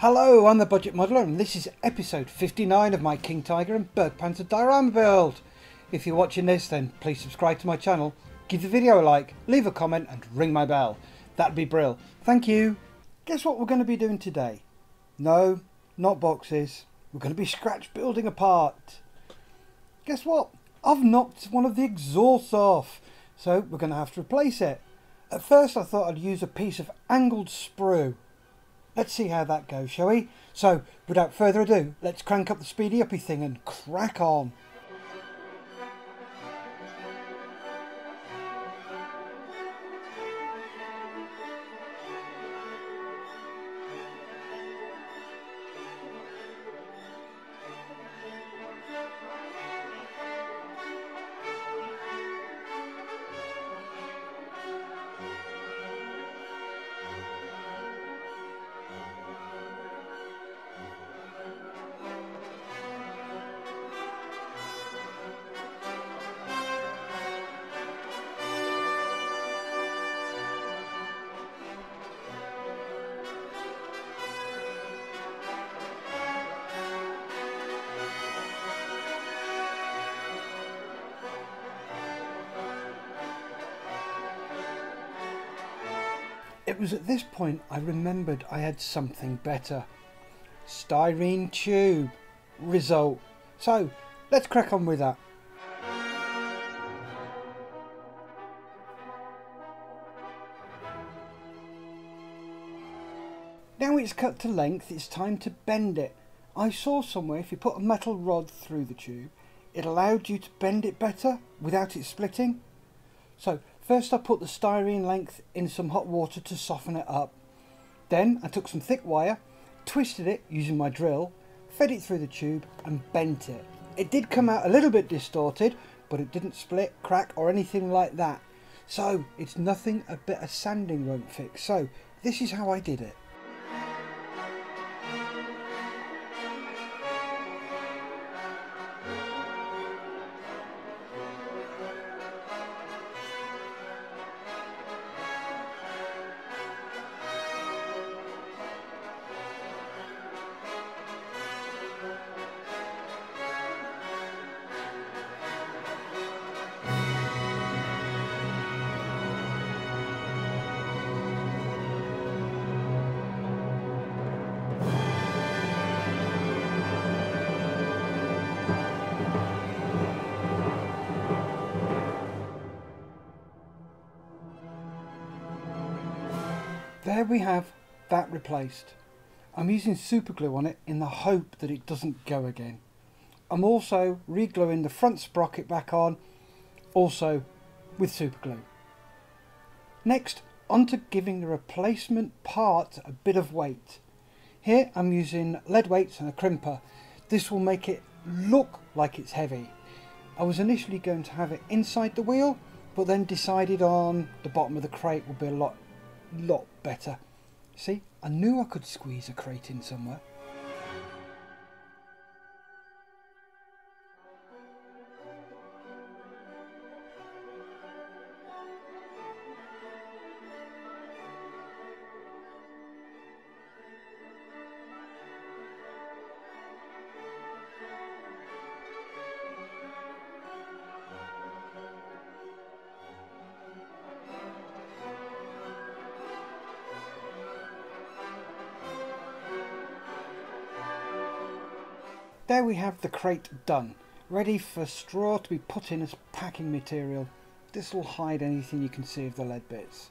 Hello, I'm the Budget Modeler and this is episode 59 of my King Tiger and Bird Panther diorama build. If you're watching this, then please subscribe to my channel, give the video a like, leave a comment and ring my bell. That'd be brill. Thank you. Guess what we're going to be doing today? No, not boxes. We're going to be scratch building apart. Guess what? I've knocked one of the exhausts off, so we're going to have to replace it. At first I thought I'd use a piece of angled sprue. Let's see how that goes, shall we? So, without further ado, let's crank up the speedy uppy thing and crack on. It was at this point I remembered I had something better. Styrene tube. Result. So, let's crack on with that. Now it's cut to length, it's time to bend it. I saw somewhere if you put a metal rod through the tube, it allowed you to bend it better without it splitting. So, first I put the styrene length in some hot water to soften it up. Then I took some thick wire, twisted it using my drill, fed it through the tube and bent it. It did come out a little bit distorted, but it didn't split, crack or anything like that. So it's nothing a bit of sanding won't fix. So this is how I did it. There we have that replaced. I'm using super glue on it in the hope that it doesn't go again. I'm also re-gluing the front sprocket back on, also with super glue. Next, onto giving the replacement part a bit of weight. Here I'm using lead weights and a crimper. This will make it look like it's heavy. I was initially going to have it inside the wheel, but then decided on the bottom of the crate would be a lot better. See, I knew I could squeeze a crate in somewhere. There we have the crate done, ready for straw to be put in as packing material. This will hide anything you can see of the lead bits.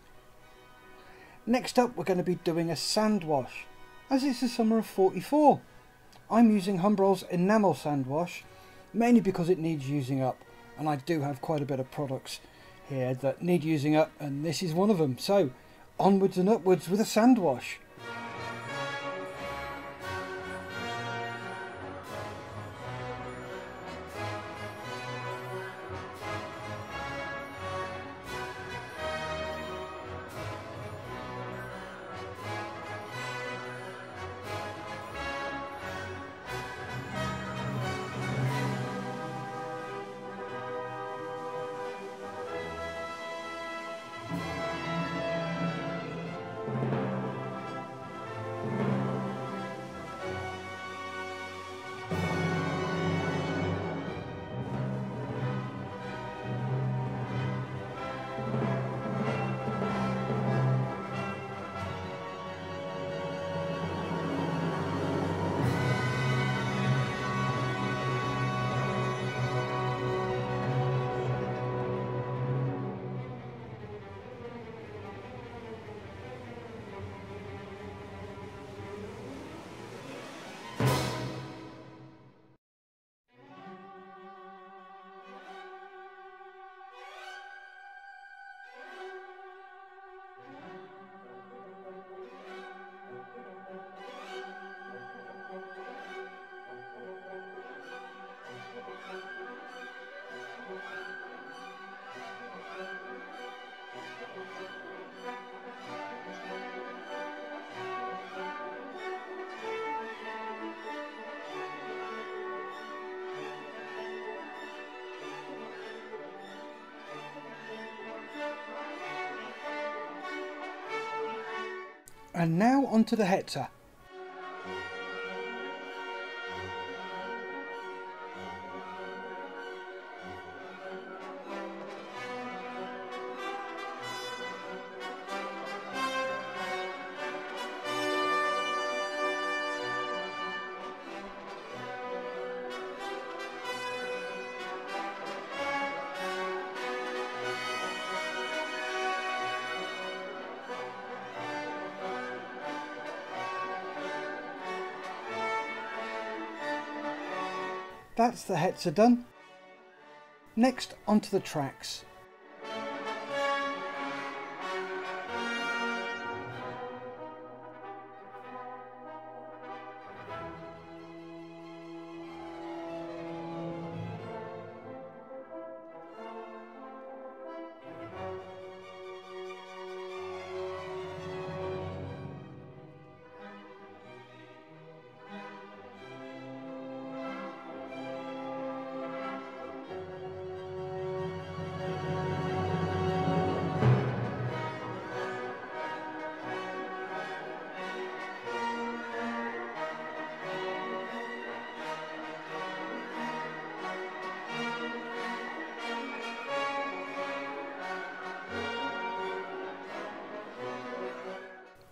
Next up we're going to be doing a sand wash, as it's the summer of '44. I'm using Humbrol's enamel sand wash, mainly because it needs using up, and I do have quite a bit of products here that need using up, and this is one of them. So, onwards and upwards with a sand wash. And now onto the Hetzer. That's the Hetzer done. Next onto the tracks.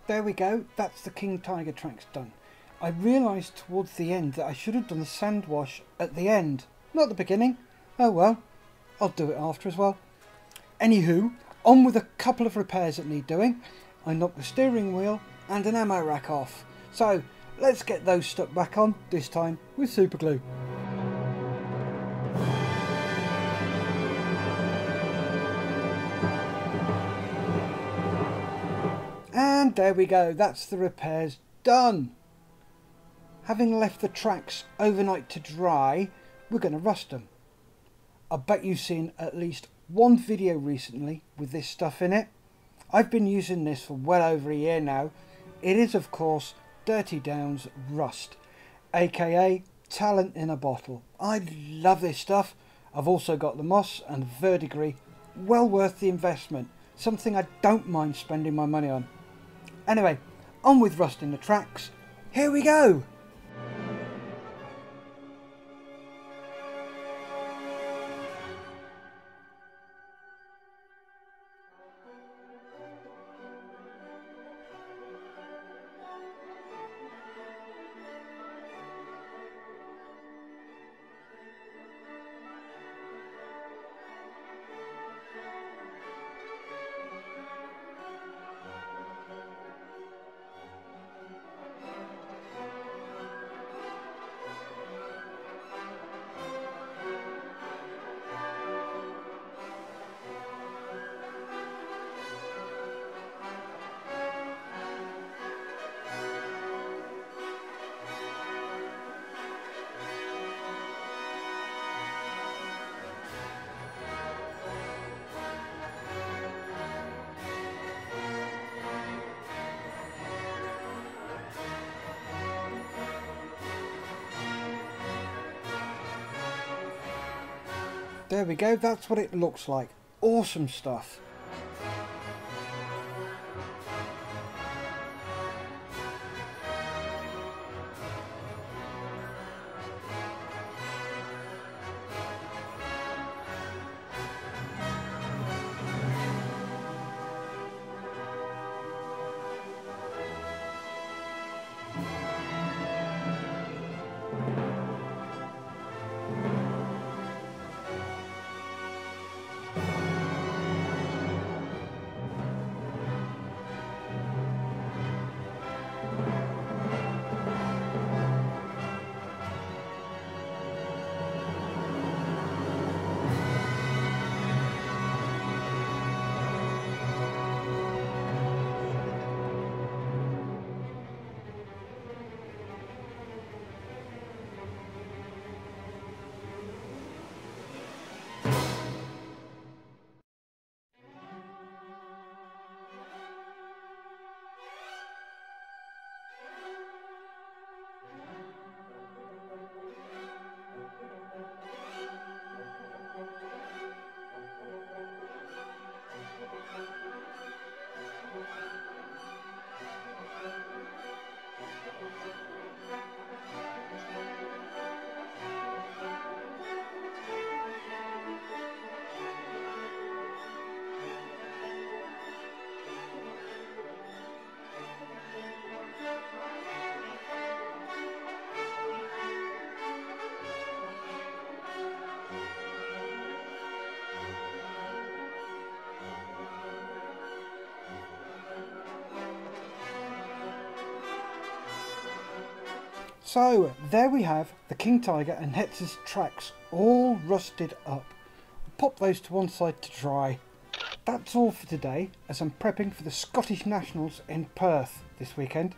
There we go, that's the King Tiger tracks done. I realised towards the end that I should have done the sand wash at the end, not the beginning. Oh well, I'll do it after as well. Anywho, on with a couple of repairs that need doing. I knocked the steering wheel and an ammo rack off. So let's get those stuck back on, this time with super glue. And there we go, that's the repairs done. Having left the tracks overnight to dry, we're going to rust them. I bet you've seen at least one video recently with this stuff in it. I've been using this for well over a year now. It is of course Dirty Downs Rust, aka talent in a bottle. I love this stuff. I've also got the moss and verdigris, well worth the investment. Something I don't mind spending my money on. Anyway, on with rusting the tracks. Here we go! There we go, that's what it looks like. Awesome stuff. So there we have the King Tiger and Hetzer's tracks all rusted up. We'll pop those to one side to dry. That's all for today, as I'm prepping for the Scottish Nationals in Perth this weekend.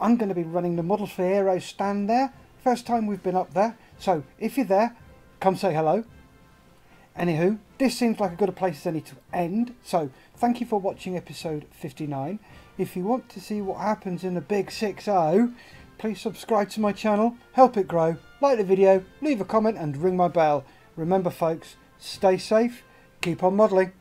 I'm going to be running the Models for Heroes stand there. First time we've been up there, so if you're there, come say hello. Anywho, this seems like a good a place as any to end, so thank you for watching episode 59. If you want to see what happens in the big 60, please subscribe to my channel, help it grow, like the video, leave a comment and ring my bell. Remember folks, stay safe, keep on modelling.